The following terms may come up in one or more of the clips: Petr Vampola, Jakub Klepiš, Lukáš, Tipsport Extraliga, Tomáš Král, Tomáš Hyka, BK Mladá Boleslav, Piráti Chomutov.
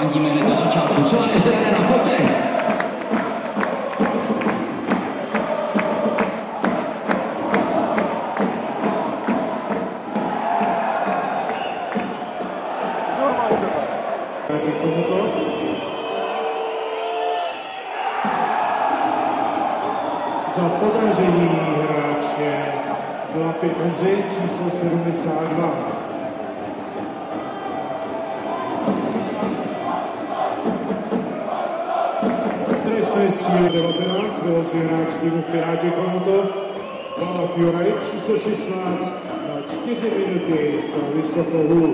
Fandíme hned na začátku. Celá SR na potech. Piráti Chomutov. Za podražení hráče Klapy Ořej číslo 72. Trestné střílení 19, vyloučí hráč týmu Piráti Chomutov, Tomáš Hyka číslo 16 na 4 minuty za vysokou hůl.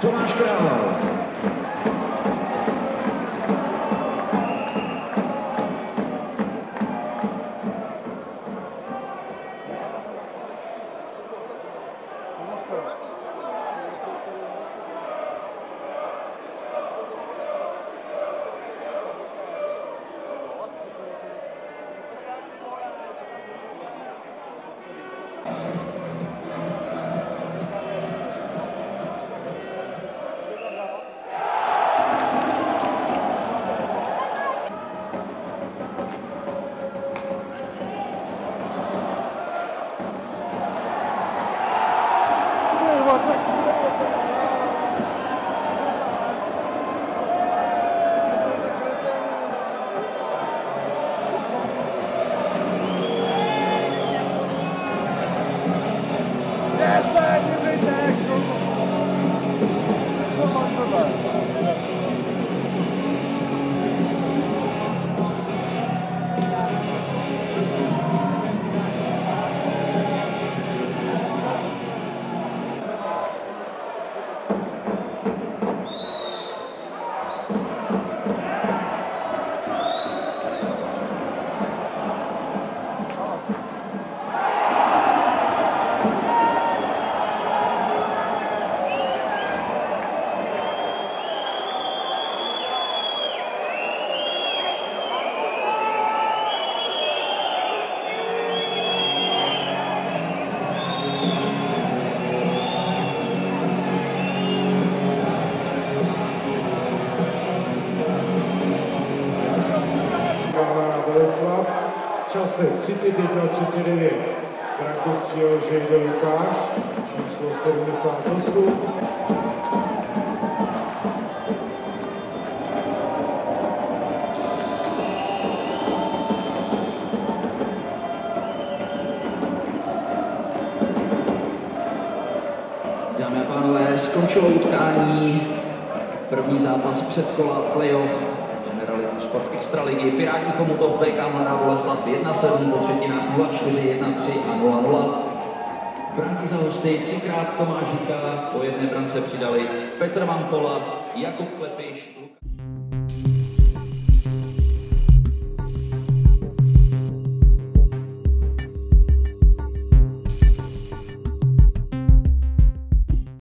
Tomáš Král. zápase 31-39. Branku střílel Žejdo Lukáš, číslo 78. Dámy a pánové, skončilo utkání. První zápas předkola playoff Tipsport Extraligy. Piráti Chomutov, BK Mladá Boleslav 1-7, po třetinách 0-4, 1-3 a 0-0. Branky za hosty třikrát Tomáš Hyka, po jedné brance přidali Petr Vampola, Jakub Klepiš, Lukáš.